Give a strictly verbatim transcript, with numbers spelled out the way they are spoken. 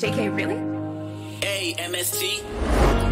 J K, really? Hey, M S T.